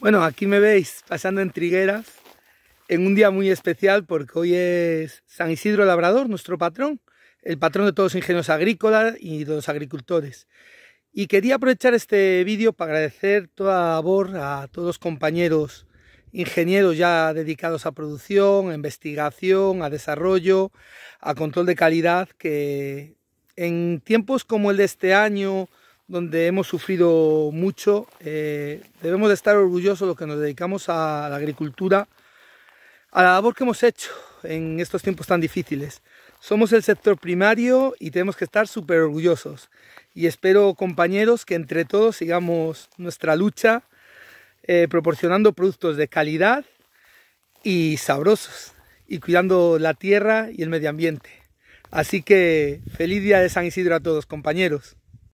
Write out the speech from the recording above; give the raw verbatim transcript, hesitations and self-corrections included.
Bueno, aquí me veis pasando en Trigueras, en un día muy especial porque hoy es San Isidro Labrador, nuestro patrón, el patrón de todos los ingenieros agrícolas y de los agricultores. Y quería aprovechar este vídeo para agradecer toda la labor a todos los compañeros ingenieros ya dedicados a producción, a investigación, a desarrollo, a control de calidad, que en tiempos como el de este año, donde hemos sufrido mucho, eh, debemos de estar orgullosos de lo que nos dedicamos a la agricultura, a la labor que hemos hecho en estos tiempos tan difíciles. Somos el sector primario y tenemos que estar súper orgullosos. Y espero, compañeros, que entre todos sigamos nuestra lucha eh, proporcionando productos de calidad y sabrosos, y cuidando la tierra y el medio ambiente. Así que, feliz día de San Isidro a todos, compañeros.